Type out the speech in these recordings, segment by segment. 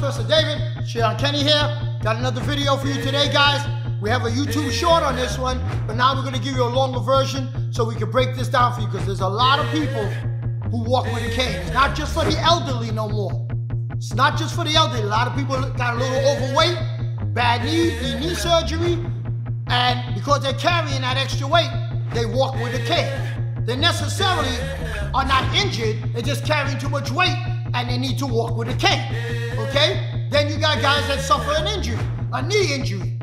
Professor David, Sharon Kenny here. Got another video for you today, guys. We have a YouTube short on this one, but now we're gonna give you a longer version so we can break this down for you, because there's a lot of people who walk with a cane. It's not just for the elderly no more. It's not just for the elderly. A lot of people got a little overweight, bad knee surgery, and because they're carrying that extra weight, they walk with a cane. They necessarily are not injured, they're just carrying too much weight and they need to walk with a cane, okay? Then you got guys that suffer an injury, a knee injury,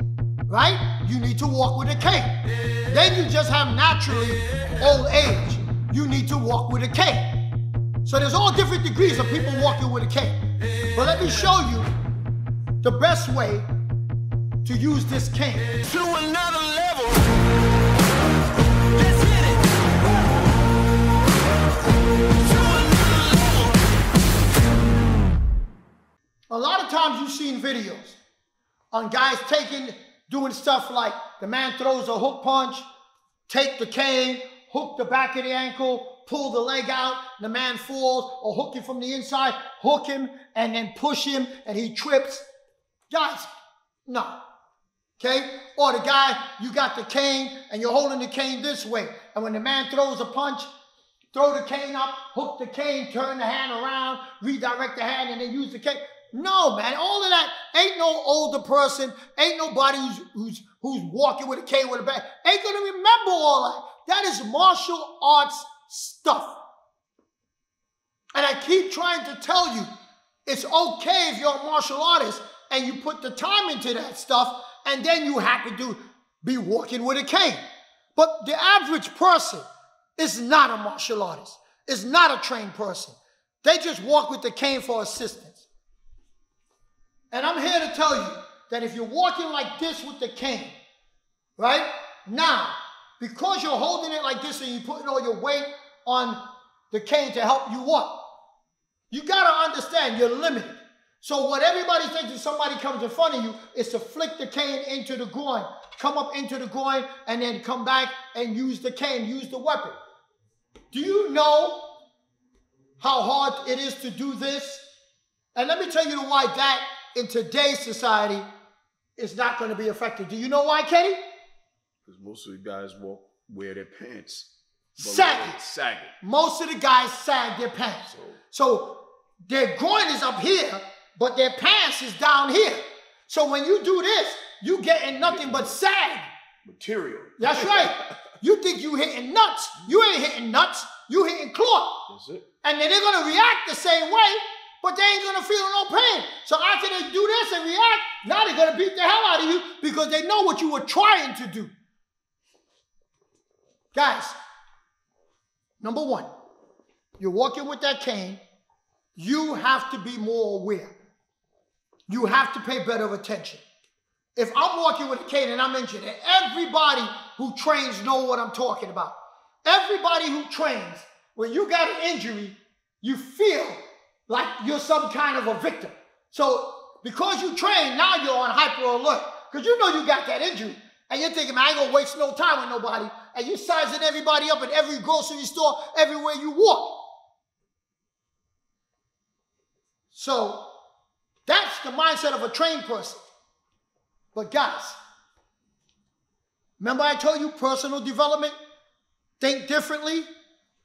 right? You need to walk with a cane. Then you just have naturally old age. You need to walk with a cane. So there's all different degrees of people walking with a cane. But let me show you the best way to use this cane. To another level. A lot of times you've seen videos on guys doing stuff like the man throws a hook punch, take the cane, hook the back of the ankle, pull the leg out, the man falls, or hook him from the inside, hook him, and then push him, and he trips. Guys, no. Okay? Or the guy, you got the cane, and you're holding the cane this way, and when the man throws a punch, throw the cane up, hook the cane, turn the hand around, redirect the hand, and then use the cane. No, man, all of that ain't no older person, ain't nobody who's walking with a cane with a bag, ain't gonna remember all that. That is martial arts stuff. And I keep trying to tell you, it's okay if you're a martial artist and you put the time into that stuff, and then you happen to be walking with a cane. But the average person is not a martial artist, is not a trained person. They just walk with the cane for assistance. And I'm here to tell you that if you're walking like this with the cane, right? Now, because you're holding it like this and you're putting all your weight on the cane to help you walk, you gotta understand you're limited. So what everybody thinks is somebody comes in front of you is to flick the cane into the groin, come up into the groin, and then come back and use the cane, use the weapon. Do you know how hard it is to do this? And let me tell you why that in today's society is not going to be effective. Do you know why, Katie? Because most of the guys wear their pants sagging. Most of the guys sag their pants. So their groin is up here, but their pants is down here. So when you do this, you getting nothing but sag material. That's right. You think you hitting nuts. You ain't hitting nuts. You hitting cloth. That's it. And then they're going to react the same way, but they ain't gonna feel no pain. So after they do this and react, now they're gonna beat the hell out of you because they know what you were trying to do. Guys, number one, you're walking with that cane, you have to be more aware. You have to pay better attention. If I'm walking with a cane and I'm injured, and everybody who trains know what I'm talking about. Everybody who trains, when you got an injury, you feel like you're some kind of a victim. So because you train, now you're on hyper alert, because you know you got that injury. And you're thinking, man, I ain't gonna waste no time with nobody. And you're sizing everybody up at every grocery store, everywhere you walk. So that's the mindset of a trained person. But guys, remember I told you personal development? Think differently.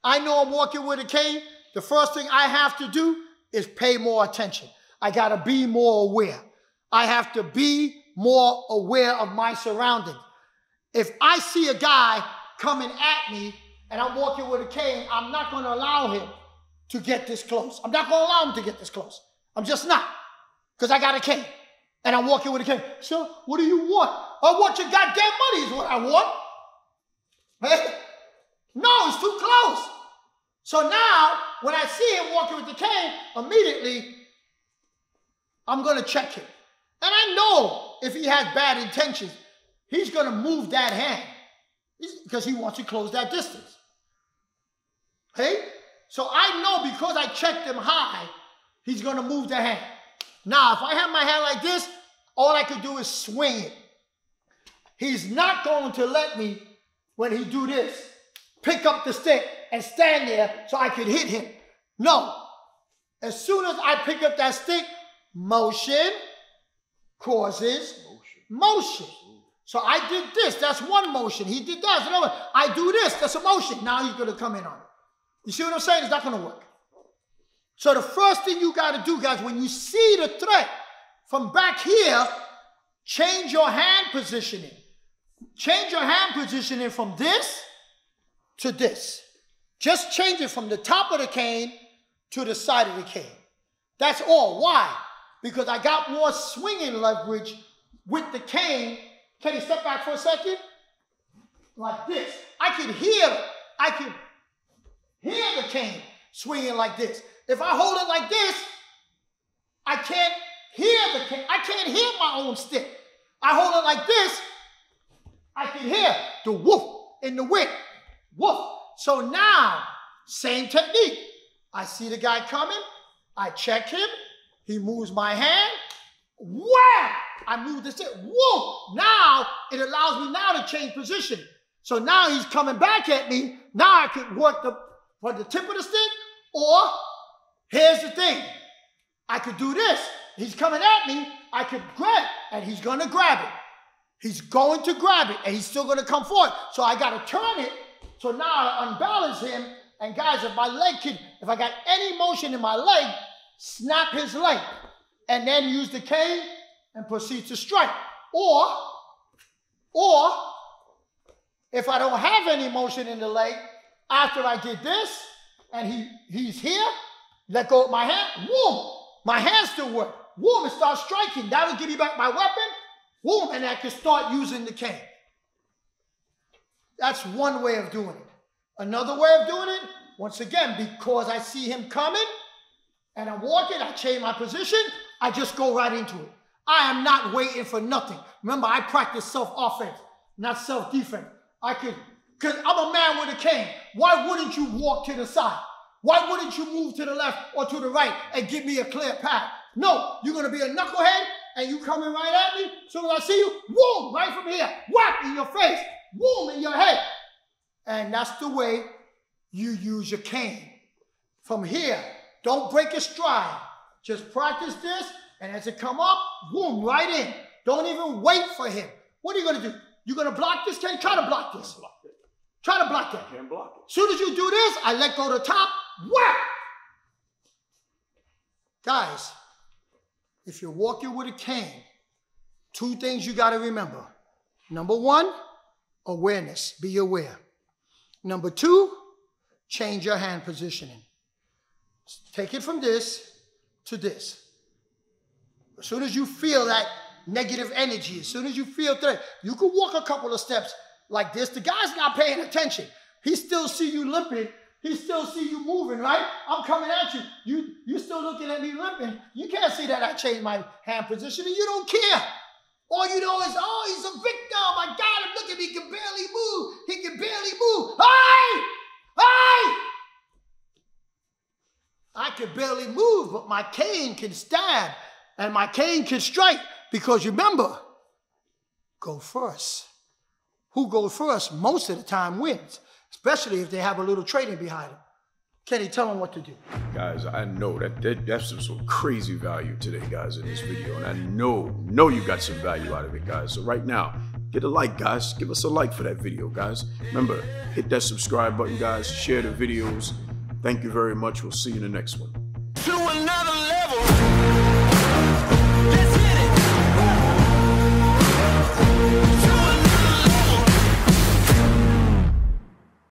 I know I'm walking with a cane. The first thing I have to do is pay more attention. I gotta be more aware. I have to be more aware of my surroundings. If I see a guy coming at me and I'm walking with a cane, I'm not gonna allow him to get this close. I'm not gonna allow him to get this close. I'm just not, because I got a cane and I'm walking with a cane. So what do you want? I want your goddamn money is what I want. Hey? No, it's too close. So now, when I see him walking with the cane, immediately, I'm going to check him. And I know if he has bad intentions, he's going to move that hand because he wants to close that distance. Okay? So I know because I checked him high, he's going to move the hand. Now, if I have my hand like this, all I could do is swing it. He's not going to let me, when he do this, pick up the stick and stand there so I could hit him. No. As soon as I pick up that stick, Motion causes motion. So I did this. That's one motion. He did that. Another. I do this. That's a motion. Now he's going to come in on it. You see what I'm saying? It's not going to work. So the first thing you got to do, guys, when you see the threat from back here, change your hand positioning. Change your hand positioning from this to this. Just change it from the top of the cane to the side of the cane. That's all. Why? Because I got more swinging leverage with the cane. Can you step back for a second? Like this. I can hear the cane swinging like this. If I hold it like this, I can't hear the cane. I can't hear my own stick. I hold it like this, I can hear the woof in the wick. Woof. So now, same technique. I see the guy coming. I check him. He moves my hand. Wham! I move this. Whoa! Now it allows me now to change position. So now he's coming back at me. Now I can work the tip of the stick, or here's the thing. I could do this. He's coming at me. I could grab it, and he's going to grab it. He's going to grab it, and he's still going to come forward. So I got to turn it. So now I unbalance him. And guys, if my leg can, if I got any motion in my leg, snap his leg. And then use the cane and proceed to strike. Or if I don't have any motion in the leg, after I did this, and he's here, let go of my hand, whoom! My hand still work. Whoom, it starts striking. That'll give me back my weapon. Whoom, and I can start using the cane. That's one way of doing it. Another way of doing it, once again, because I see him coming, and I'm walking, I change my position, I just go right into it. I am not waiting for nothing. Remember, I practice self-offense, not self-defense. I could, because I'm a man with a cane. Why wouldn't you walk to the side? Why wouldn't you move to the left or to the right and give me a clear path? No, you're going to be a knucklehead, and you coming right at me. As soon as I see you, boom, right from here, whack in your face, boom, in your head. And that's the way you use your cane. From here, don't break a stride. Just practice this, and as it come up, boom, right in. Don't even wait for him. What are you going to do? You're going to block this cane? Try to block this. Try to block that. Can't block it. As soon as you do this, I let go of the top. Whack! Guys, if you're walking with a cane, two things you got to remember. Number one, awareness. Be aware. Number two, change your hand positioning. Take it from this to this. As soon as you feel that negative energy, as soon as you feel that, you can walk a couple of steps like this. The guy's not paying attention. He still see you limping. He still see you moving, right? I'm coming at you. You're still looking at me limping. You can't see that I changed my hand position, and you don't care. All you know is, oh, he's a victim. I got him. Look at him. He can barely move. He can barely move. Hey! Hey! I can barely move, but my cane can stab and my cane can strike, because remember, go first. Who goes first most of the time wins, especially if they have a little training behind them. Kenny, tell them what to do. Guys, I know that's some crazy value today, guys, in this video. And I know you got some value out of it, guys. So right now, get a like, guys. Give us a like for that video, guys. Remember, hit that subscribe button, guys. Share the videos. Thank you very much. We'll see you in the next one.